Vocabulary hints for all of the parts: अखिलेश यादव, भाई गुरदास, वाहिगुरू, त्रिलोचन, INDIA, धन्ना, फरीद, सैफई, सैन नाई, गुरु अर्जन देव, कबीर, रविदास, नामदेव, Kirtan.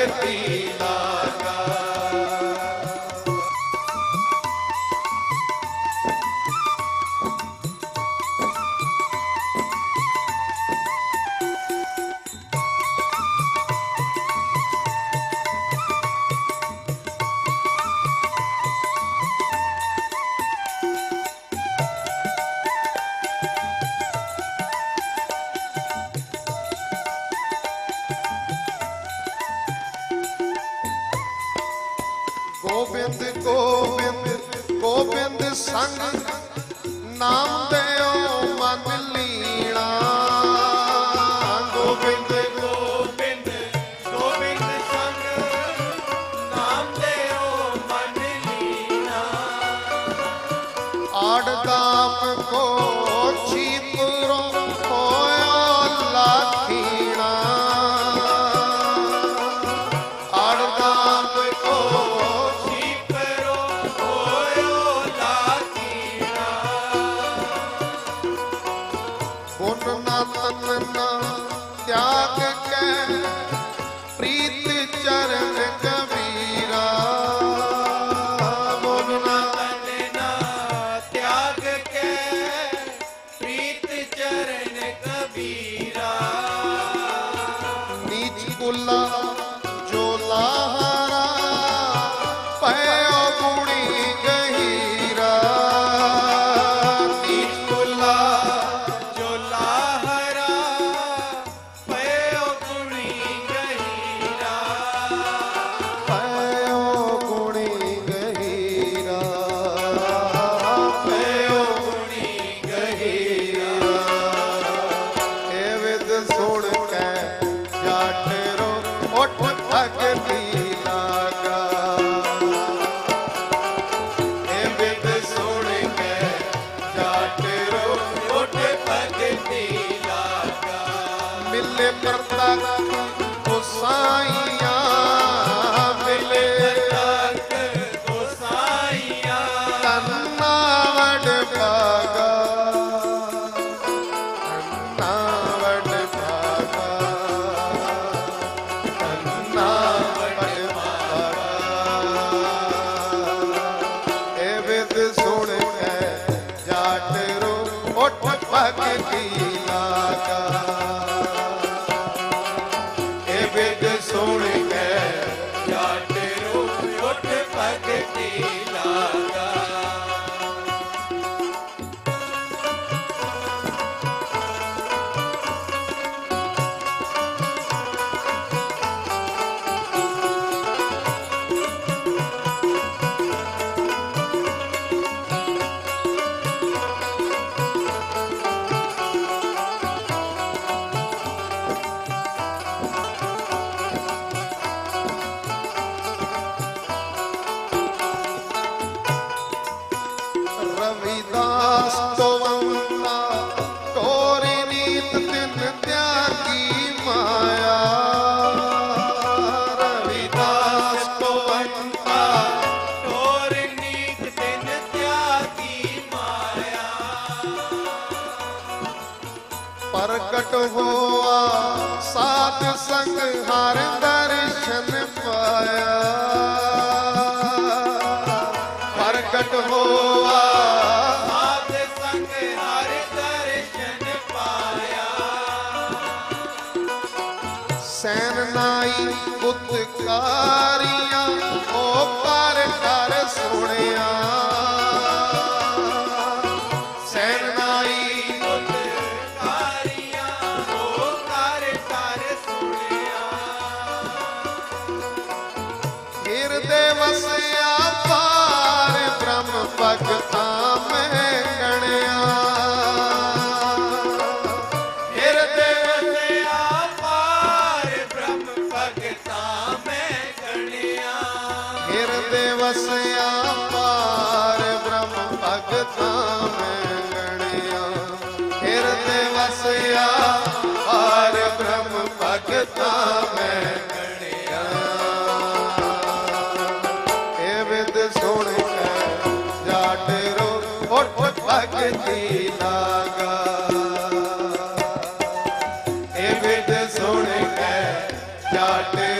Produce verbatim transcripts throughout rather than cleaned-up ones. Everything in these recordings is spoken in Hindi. जाट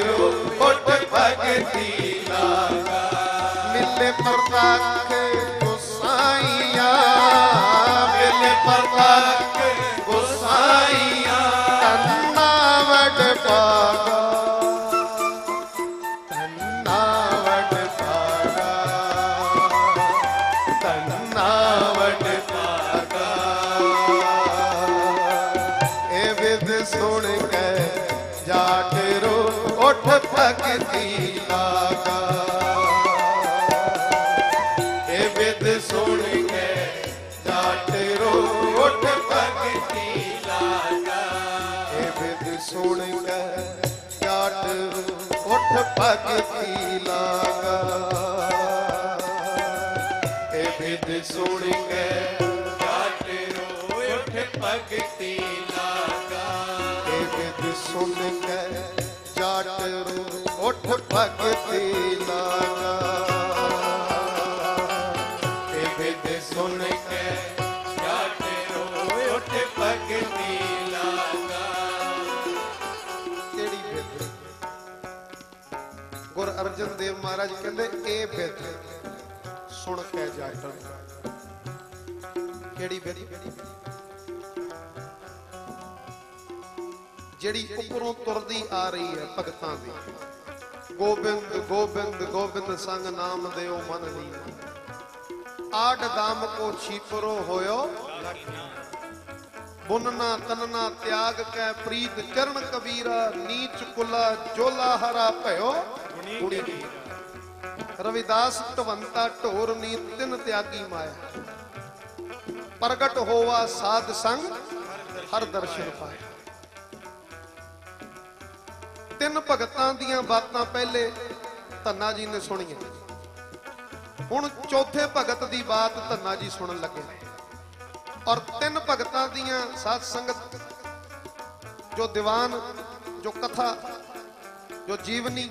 रो भक्ति लागा मिले परताख गुसाइया मिले परताख गुसाइया तन्ना वट पागा तन्ना वट पागा तन्ना वट पागा ए विध सुन के जागरो उठ भक्ति लागा ए विद सुन के जागरो उठ भक्ति लागा ए विद सुन के जागरो उठ भक्ति लागा ए विद सुन के जागरो उठ भक्ति लागा ए विद सुन के उठ भक्ति लागा ए विद सुन के जागरो उठ भक्ति लागा केड़ी विद गुरु अर्जन देव महाराज कहते ए विद सुन के जागरो केड़ी विद जड़ी उपरों तुरदी आ रही है भगतां दी गोबिंद गोबिंद गोबिंद संग नाम देओ मन लीना आड दाम को छीपरो होयो बुनना तनना त्याग कै प्रीत चरण कबीरा नीच कुला जोला हरा भयो गुणी कीरा रविदास टवंता ढोरनी तिन त्यागी माया प्रगट होवा साध संग हर दर्शन पाया। तीन भगतां दियां बातां पहले धन्ना जी ने सुनिया हुण चौथे भगत की बात धन्ना जी सुन लगे और तीन भगतां दियां साथ संगत जो दीवान जो कथा जो जीवनी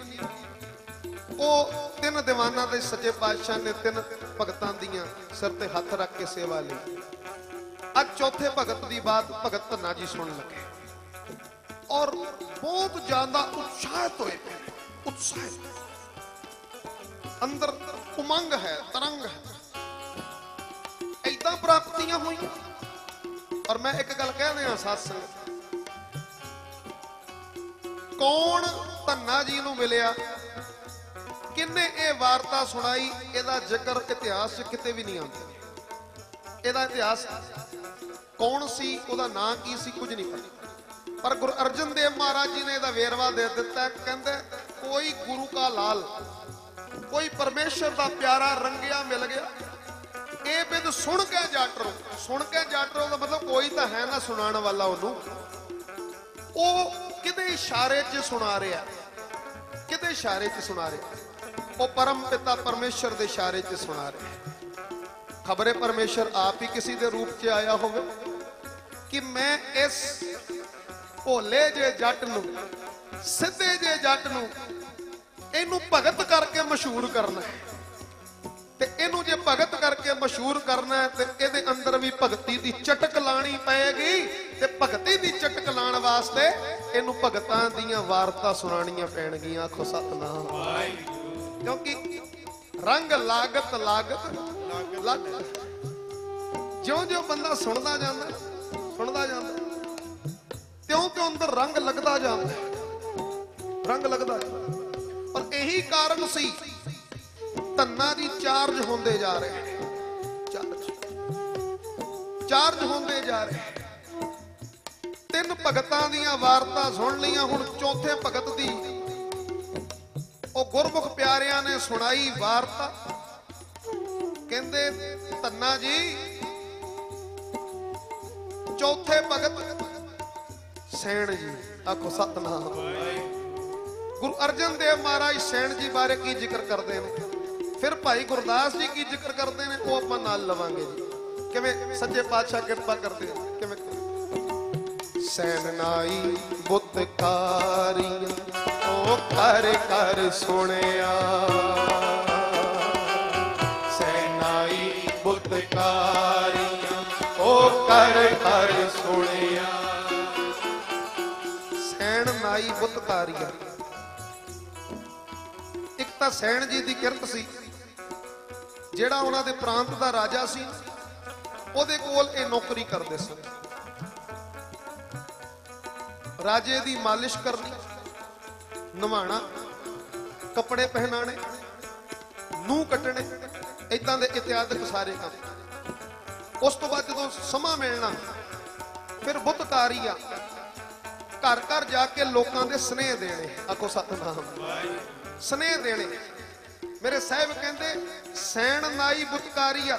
वो तीन दीवाना के सच्चे पातशाह ने तीन भगतां दियां सिर ते हथ रख के सेवा ली। अज चौथे भगत की बात भगत धन्ना जी सुन लगे और बहुत ज्यादा उत्साहित हुए उत्साहित अंदर उमंग है तरंग है ऐसा प्राप्तियां हुई। और मैं एक गल कह रहा सत्संग कौन धन्ना जी नूं मिलिया किन्ने ये वार्ता सुनाई एदा जिक्र इतिहास किते भी नहीं आता एदा इतिहास कौन सी ओदा नां की सी कुछ नहीं पता पर गुरु अर्जन देव महाराज जी ने इसका वेरवा दे दिता कहते कोई गुरु का लाल कोई परमेश्वर का प्यारा रंगिया मिल गया ये बिद सुन के जाटरो सुन के जाटरो का मतलब कोई तो है ना सुनाने वाला उन्होंने किते इशारे च सुना रहा किते इशारे च सुना रहा वो परम पिता परमेश्वर के इशारे च सुना रहा खबरे परमेश्वर आप ही किसी के रूप च आया हो कि मैं इस भोले जे जट नूं सीधे जे जट नूं इनू भगत करके मशहूर करना है ते इनू जे भगत करके मशहूर करना है ते इहदे अंदर भी भगती दी चटक लाणी पएगी ते भगती दी चटक लाण वास्ते इनू भगतां दीयां वार्ता सुनाणियां पैणगियां आखो सतनाम वाहिगुरू क्योंकि रंग लागत लागत लागत ज्यों ज्यों बंदा सुनदा जांदा सुनदा जांदा त्यों त्यों अंदर रंग लगता जाता रंग लगता और यही कारण सी धन्ना जी चार्ज होंदे जा रहे चार्ज चार्ज होंदे जा रहे तीन भगतां दियां वार्ता सुन लिया हुण चौथे भगत दी ओ गुरमुख प्यारियां ने सुनाई वार्ता कहंदे धन्ना जी चौथे भगत सैन जी आखो सतनाम गुरु अर्जन देव महाराज सैन जी बारे की जिक्र करते हैं फिर भाई गुरदास जी की जिक्र करते हैं वो अपना नाल लवांगे जी किवें सच्चे पातशाह कृपा करते हैं किवें सैन आई बुत कारिया ओ कर कर सुनिया सैन आई बुत कारिया ओ कर कर सुनिया बुत कारिया तां सैन जी की किरत सी, जिहड़ा उहनां दे प्रांत दा राजा सी, उहदे कोल इह नौकरी करदे सन। राजे दी मालिश करनी, नवाणा, कपड़े पहनाने, नूं कट्टणे, इदां दे इत्यादक सारे काम। उस तो बाद जदों समा मिलना फिर बुतकारिया घर घर जाके लोगों के स्नेह देने। आखो सतनाम। स्नेह देने मेरे साहिब कहते सैन नाई बुतकारिया,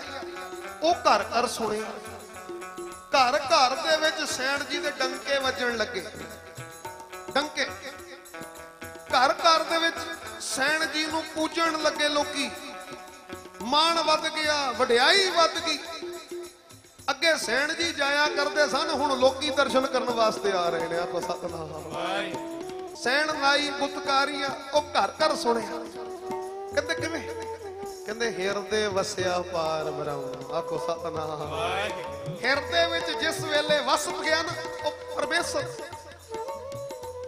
वो घर घर सुने। घर घर दे विच सैन जी के डंके वजन लगे। डंके घर घर दे विच सैन जी नूं पूजन लगे लोकी। मान वध गया, वड्याई वध गई। अगे सैन जी जाया करते सन, हुण लोकी दर्शन करने वास्ते आ रहे हैं। आपको सतनाम। सैन नाई बुतकारिया वह घर घर सुनिया। कहते किवें? कहते हिरदे वसिया पार ब्रह्म। आपको सतनाम। हिरदे विच जिस वेले वस गया ना, वह परमेसर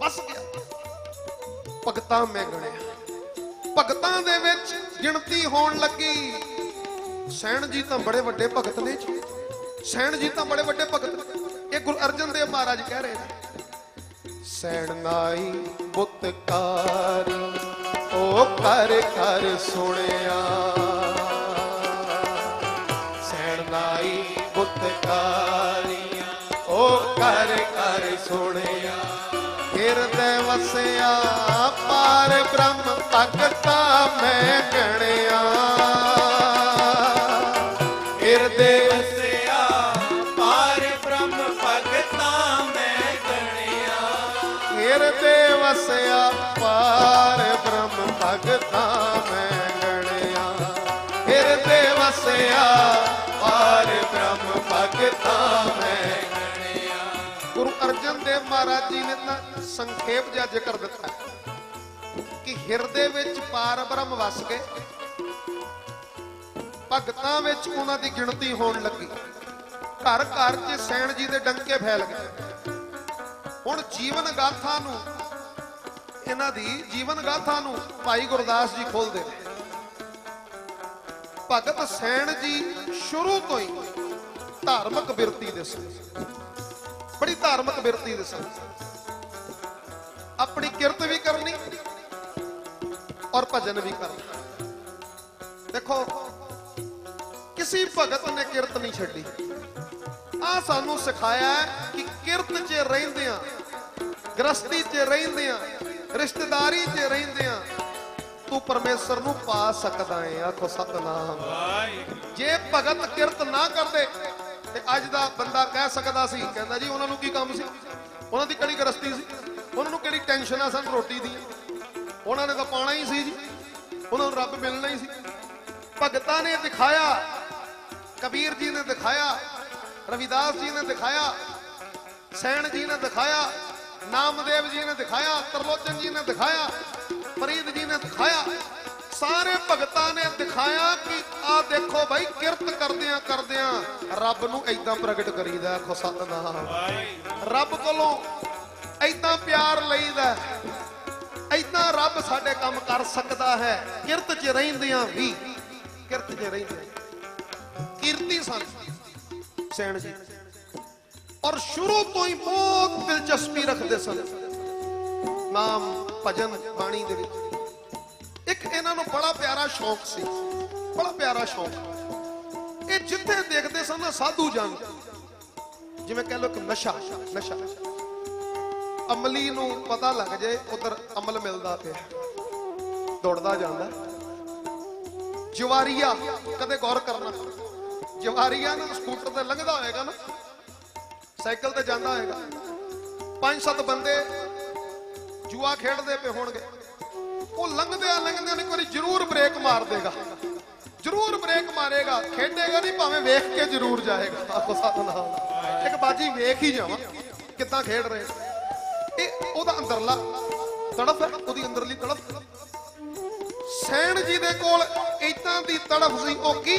वस गया। भगतां मैं गणिया, भगतां दे विच गिणती होण लगी। सैन जी तो बड़े वड्डे भगत ने जी। सैन जी तो बड़े वड्डे भगत। ये गुरु अर्जन देव महाराज कह रहे हैं सैन नाई बुतकारी ओ घर घर सुनिया। सैन नाई बुतकारी ओ घर घर सुनिया। हिरदे वसिया पार ब्रह्म भगता मैं गणिया। हिरदे वसिया पार ब्रह्म भगता मैं गणिया। हिरदे वसिया पार ब्रह्म भगता मैं गणिया। गुरु अर्जन देव महाराज जी ने ना संखेप जा जिक्र दिता कि हिरदे विच पार ब्रह्म वस गए, भगतां विच उहनां दी गिणती होण लगी, घर घर च सैन जी दे डंके फैल गए। हुण जीवन गाथा नूं इन्हां दी जीवन गाथा नूं भाई गुरदास जी खोलदे ने। भगत सैन जी शुरू तो ही धार्मिक बिरती दे सन, बड़ी धार्मिक बिरती दे सन। अपनी किरत भी करनी और भजन भी करना। देखो किसी भगत ने किरत नहीं छड्डी। आ सानू सिखाया है कि किरत च रहिंदियां, गृहस्थी च रहिंदियां, रिश्तेदारी च रहिंदियां तू परमेसर नूं पा सकदा है। आखो सतनाम। जे भगत किरत ना करदे ते अज दा बंदा कह सकदा सी, कहंदा जी उहनां नूं की काम सी, उहनां दी किहड़ी गृहस्थी सी, उहनां नूं किहड़ी टेंशनां सन रोटी दी, उहनां ने तां पाणा ही सी जी, उहनां नूं रब मिलना ही सी। भगतां ने दिखाया, कबीर जी ने दिखाया, रविदास जी ने दिखाया, सैन जी ने दिखाया, नामदेव जी ने दिखाया, त्रिलोचन जी ने दिखाया, फरीद जी ने दिखाया, सारे भगतां ने दिखाया कि आ देखो भाई किरत करदियां करदियां रब नूं ऐदां प्रगट करीदा। आखो सतनाम। रब कोलों ऐदां प्यार लईदा, ऐदां रब साडे काम कर सकदा है। किरत च रहिंदियां भी, किरत च रहिंदियां कीर्ति सन सैन जी, और शुरू तो ही बहुत दिलचस्पी रखते सन नाम भजन बाणी दे विच। एक इन्हां नूं बड़ा प्यारा शौक सी, बड़ा प्यारा शौक। ये जिथे देखते सन ना साधू जन, जिवें कह लो कि नशा नशा अमली नूं पता लग जाए उधर अमल मिलदा पिया, दौड़दा जांदा। जवारिया कदे गौर करना, जवारिया ना स्कूटर ते लंघदा होएगा ना, साइकिल ते जांदा होएगा, पांच सत्त बंदे जुआ खेडदे पे होणगे, उह लंघदे लंघदे ने कोई जरूर ब्रेक मार देगा, जरूर ब्रेक मारेगा, खेडेगा नहीं भावें वेख के जरूर जाएगा। आपो सतनाम। एक बाजी वेख ही जावां किदां खेड रहे। इह ओहदा अंदरला तड़फ है, ओहदी अंदरली तड़फ। सैन जी दे कोल इदां दी तड़फ सी, ओह की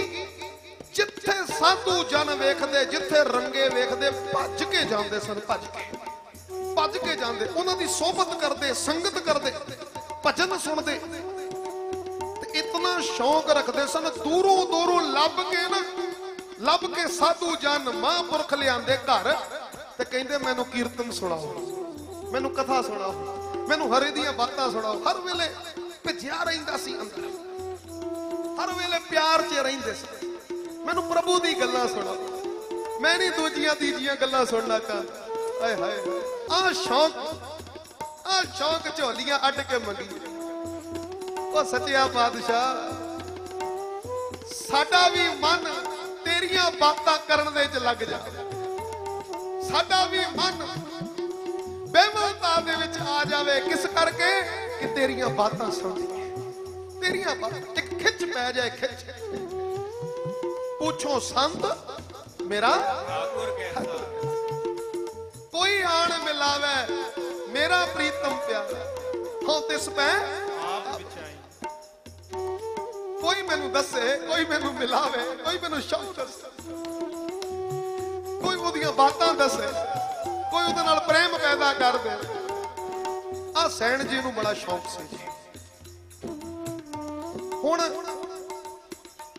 जिथे साधू जन वेखते, जिथे रंगे वेखते भज के जाते सन, भज के भज के जाते, उन्होंने सोबत करते, संगत करते, भजन सुनते। शौक रखते सन दूरों दूरों लभ के ना लभ के साधु जन महापुरख लियांदे घर ते कहंदे मैनू कीर्तन सुनाओ, मैनू कथा सुनाओ, मैनू हरे दियां बातां सुनाओ। हर वेले भिज्या रहिंदा सी अंदर, हर वेले प्यार च रहिंदे सी। मैनू प्रभु दी गल्लां सुनाओ, मैं नहीं दूजियां तीजियां गल्लां सुनना चाह। आए हाय आ शौक, आ शौक झोलियां अड के मंगी। ओ सच्चा पातशाह साडा भी मन तेरियां बातां करन दे च लग जा, साडा भी मन बेवफा दे विच आ जावे। किस करके कि तेरियां बातां सुनदीए, तेरियां बातां खिच पै जाए, खिच। पूछो संत मेरा ठाकुर कहता, कोई आन मिलावे मेरा प्रीतम प्यारा। हाँ तिस पै आप बिछाई। कोई मैनू दसे, कोई मैनू मिलावे, कोई मैनू शौक दसे, कोई ओदियां बातां दसे, कोई ओदे नाल प्रेम पैदा कर दे। आ सैण जी नू बड़ा शौक सी। हुण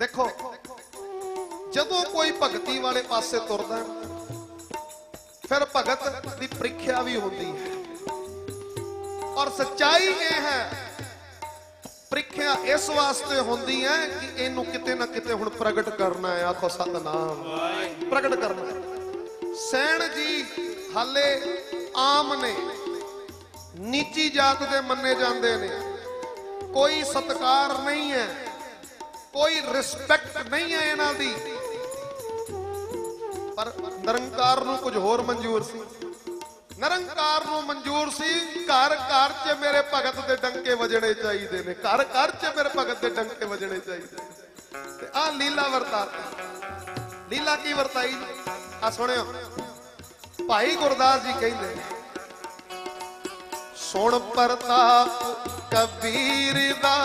देखो जदों कोई भगती वाले पासे तुरदा फिर भगत की परीक्षा भी होती है। और सच्चाई यह है परीक्षा इस वास्ते होती है कि इनू किते ना किते हुण प्रगट करना है। आखो सतनाम, प्रगट करना है। सैण जी हाले आम ने, नीची जात दे मन्ने जांदे ने, कोई सत्कार नहीं है, कोई रिस्पेक्ट नहीं है इन्हां दी। पर निरंकार नूं कुछ होर मंजूर सी। निरंकार नूं मंजूर सी घर घर च मेरे भगत दे डंके वजणे चाहीदे ने, घर घर च मेरे भगत दे डंके वजणे चाहीदे। ते आ लीला वरताई, लीला की वरताई आ सुणियो। भाई गुरदास जी कहिंदे सुण परताप कबीर दा,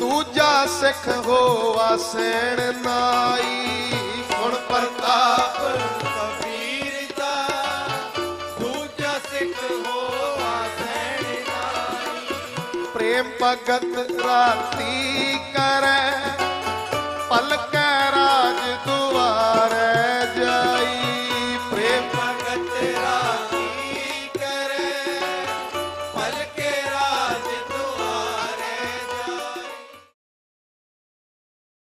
दूजा सिख होवा सैण नाई। सुण परताप कबीर दा, दूजा सिख होवा सैण नाई। प्रेम भगत राती करे